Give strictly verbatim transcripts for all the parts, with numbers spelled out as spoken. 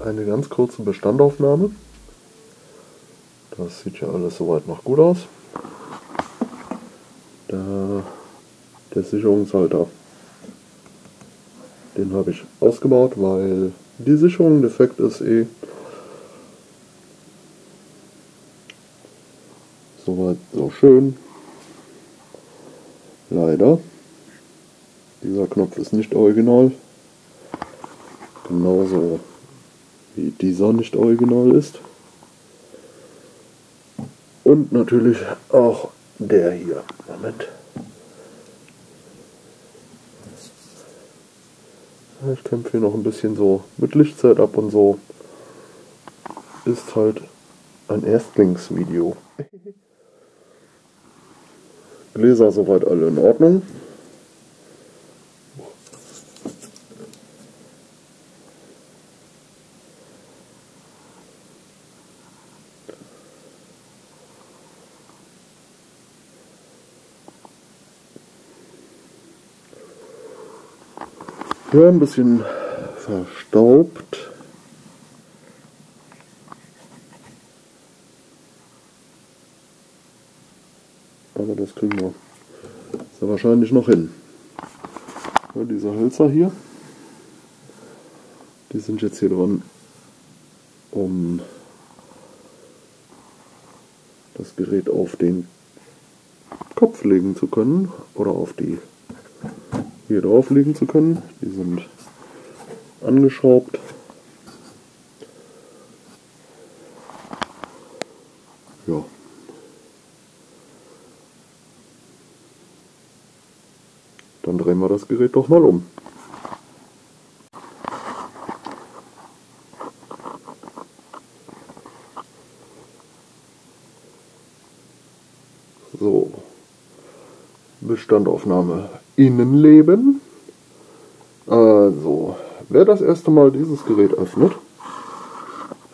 Eine ganz kurze Bestandaufnahme. Das sieht ja alles soweit noch gut aus. Da der Sicherungshalter, den habe ich ausgebaut, weil die Sicherung defekt ist eh. Soweit so schön. Leider. Dieser Knopf ist nicht original. Genauso wie dieser nicht original ist. Und natürlich auch der hier. Moment. Ich kämpfe hier noch ein bisschen so mit Lichtsetup und so. Ist halt ein Erstlingsvideo. Gläser soweit alle in Ordnung. Ja, ein bisschen verstaubt. Aber das kriegen wir sehr wahrscheinlich noch hin. Ja, diese Hölzer hier, die sind jetzt hier dran, um das Gerät auf den Kopf legen zu können oder auf die hier drauf legen zu können. Die sind angeschraubt. Ja. Dann drehen wir das Gerät doch mal um. So. Bestandaufnahme. Innenleben. Also, wer das erste Mal dieses Gerät öffnet,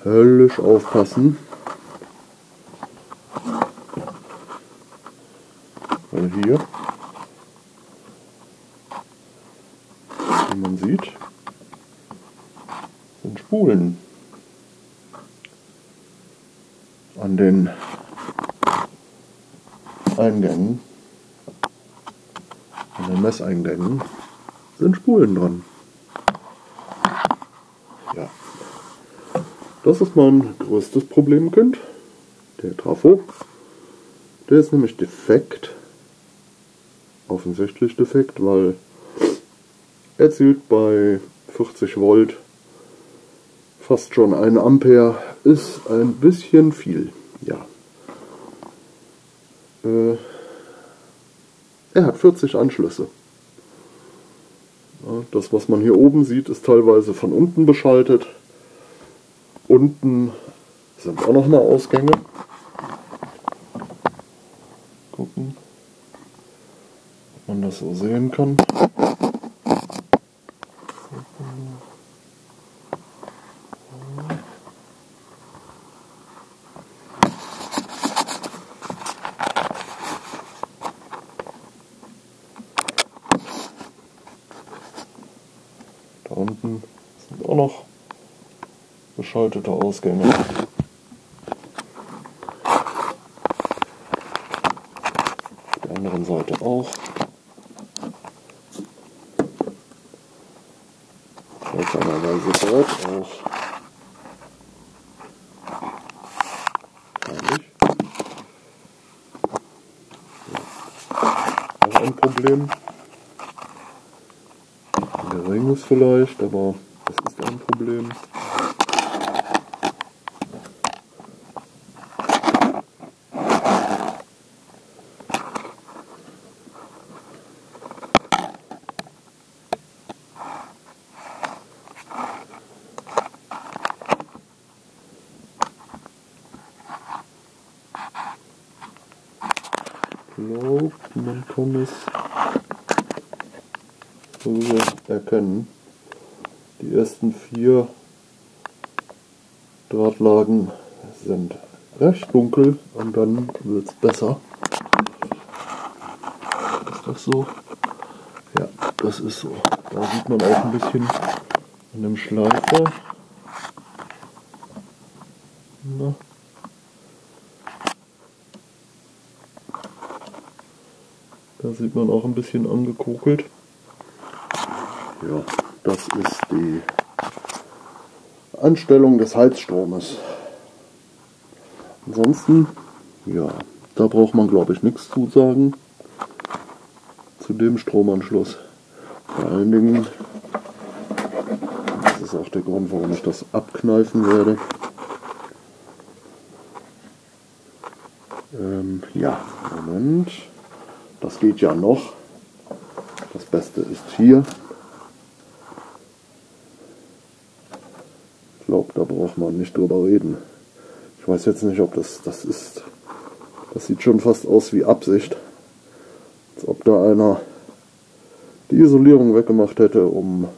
höllisch aufpassen. Weil hier, wie man sieht, sind Spulen an den Eingängen. An den Messeingängen sind Spulen dran. Ja, das ist mein größtes Problemkind, der Trafo. Der ist nämlich defekt, offensichtlich defekt, weil er zielt bei vierzig Volt fast schon ein Ampere, ist ein bisschen viel, ja. Äh, Er hat vierzig Anschlüsse. Das, was man hier oben sieht, ist teilweise von unten beschaltet. Unten sind auch nochmal Ausgänge. Gucken, ob man das so sehen kann. Da unten sind auch noch beschaltete Ausgänge. Auf der anderen Seite auch. Seltsamerweise dort auch. Wahrscheinlich. Auch ein Problem. Geringes vielleicht, aber das ist ein Problem. glaube, man kann es so erkennen. Die ersten vier Drahtlagen sind recht dunkel und dann wird es besser. Ist das so? Ja, das ist so. Da sieht man auch ein bisschen an dem Schleifer. Na. Da sieht man auch ein bisschen angekokelt. Ja, das ist die Anstellung des Heizstromes. Ansonsten, ja, da braucht man glaube ich nichts zu sagen zu dem Stromanschluss. Vor allen Dingen, das ist auch der Grund, warum ich das abkneifen werde. Ähm, ja, Moment, das geht ja noch. Das Beste ist hier. Ich glaube, da braucht man nicht drüber reden. Ich weiß jetzt nicht, ob das das ist. Das sieht schon fast aus wie Absicht. Als ob da einer die Isolierung weggemacht hätte, um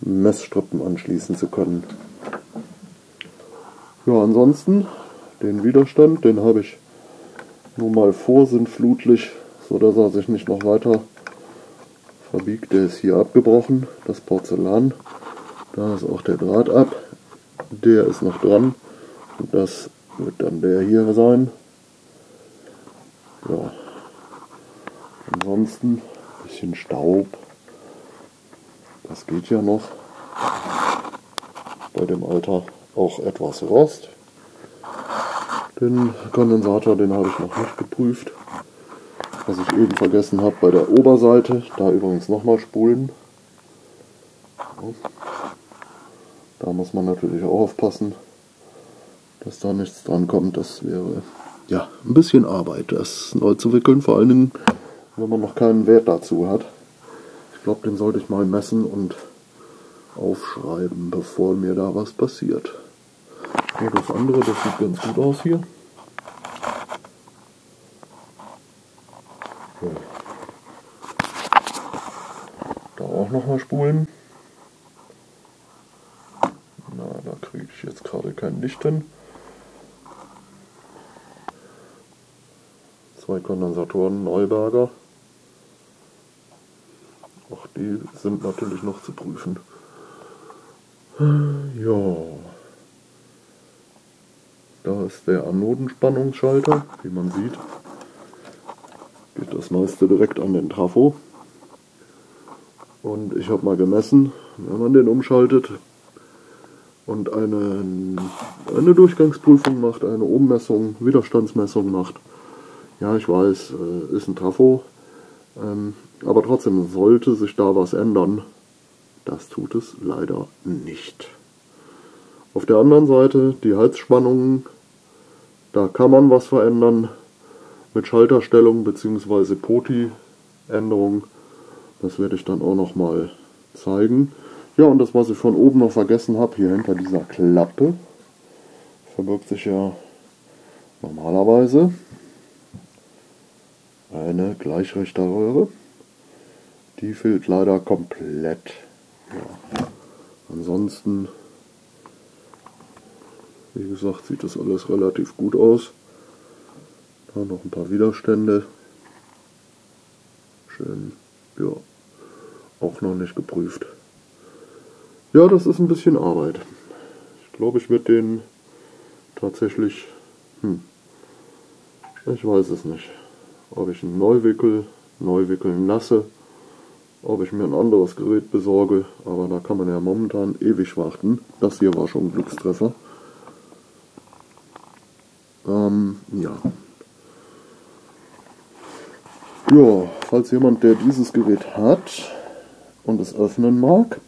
Messstrippen anschließen zu können. Ja, ansonsten den Widerstand, den habe ich nur mal vorsintflutlich, sodass er sich nicht noch weiter verbiegt. Der ist hier abgebrochen, das Porzellan. Da ist auch der Draht ab, der ist noch dran und das wird dann der hier sein. Ja, ansonsten ein bisschen Staub, das geht ja noch. Bei dem Alter auch etwas Rost. Den Kondensator, den habe ich noch nicht geprüft. Was ich eben vergessen habe bei der Oberseite, da übrigens nochmal spulen. Da muss man natürlich auch aufpassen, dass da nichts dran kommt. Das wäre ja ein bisschen Arbeit, das neu zu wickeln, vor allen Dingen, wenn man noch keinen Wert dazu hat. Ich glaube, den sollte ich mal messen und aufschreiben, bevor mir da was passiert. Das andere, das sieht ganz gut aus hier. So. Da auch nochmal spulen. Na, da kriege ich jetzt gerade kein Licht hin. Zwei Kondensatoren, Neuberger. Auch die sind natürlich noch zu prüfen. Ja. Da ist der Anodenspannungsschalter, wie man sieht, geht das meiste direkt an den Trafo. Und ich habe mal gemessen, wenn man den umschaltet und eine, eine Durchgangsprüfung macht, eine Ohmmessung, Widerstandsmessung macht. Ja, ich weiß, ist ein Trafo, aber trotzdem sollte sich da was ändern. Das tut es leider nicht. Auf der anderen Seite die Heizspannungen, da kann man was verändern mit Schalterstellung bzw. Poti-Änderung. Das werde ich dann auch nochmal zeigen. Ja, und das, was ich von oben noch vergessen habe, hier hinter dieser Klappe, verbirgt sich ja normalerweise eine Gleichrichterröhre. Die fehlt leider komplett. Ja. Ansonsten, wie gesagt, sieht das alles relativ gut aus. Da noch ein paar Widerstände. Schön, ja, auch noch nicht geprüft. Ja, das ist ein bisschen Arbeit. Ich glaube, ich werde den tatsächlich, hm, ich weiß es nicht, ob ich ihn neu wickel, neu wickeln lasse, ob ich mir ein anderes Gerät besorge, aber da kann man ja momentan ewig warten. Das hier war schon ein Glückstreffer. Ähm, ja. Ja, falls jemand, der dieses Gerät hat und es öffnen mag,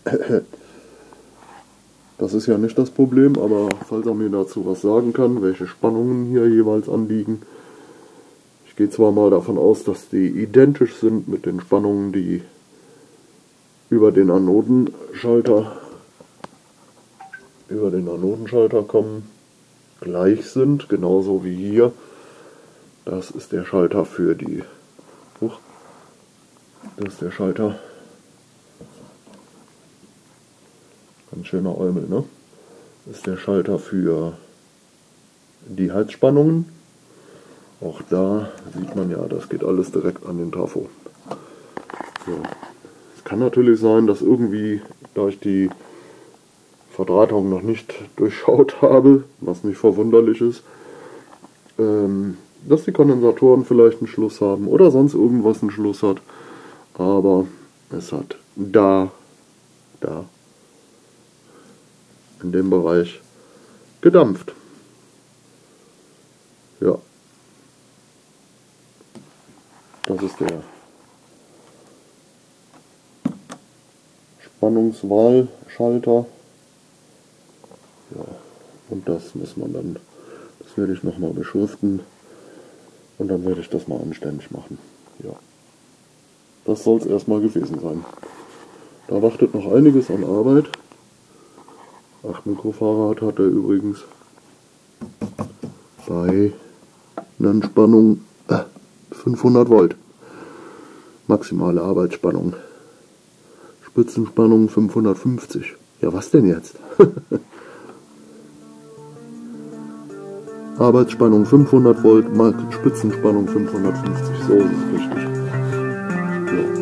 das ist ja nicht das Problem, aber falls er mir dazu was sagen kann, welche Spannungen hier jeweils anliegen. Ich gehe zwar mal davon aus, dass die identisch sind mit den Spannungen, die über den Anodenschalter, über den Anodenschalter kommen. Gleich sind, genauso wie hier, Das ist der Schalter für die Hoch. Das ist der Schalter. Ganz schöner Eumel, ne? Das ist der Schalter für die Heizspannungen. Auch da sieht man ja, das geht alles direkt an den Trafo. So. Es kann natürlich sein, dass irgendwie, da ich die Verdrahtung noch nicht durchschaut habe, was nicht verwunderlich ist, ähm, dass die Kondensatoren vielleicht einen Schluss haben oder sonst irgendwas einen Schluss hat, aber es hat da, da, in dem Bereich gedampft. Ja, das ist der Spannungswahlschalter. Ja, und das muss man dann, das werde ich nochmal beschriften und dann werde ich das mal anständig machen. Ja, das soll es erstmal gewesen sein. Da wartet noch einiges an Arbeit. Acht Mikrofarad hat er übrigens bei einer Entspannung äh, fünfhundert Volt. Maximale Arbeitsspannung. Spitzenspannung fünfhundertfünfzig. Ja, was denn jetzt? Arbeitsspannung fünfhundert Volt, Spitzenspannung fünfhundertfünfzig. So ist es richtig. Ja.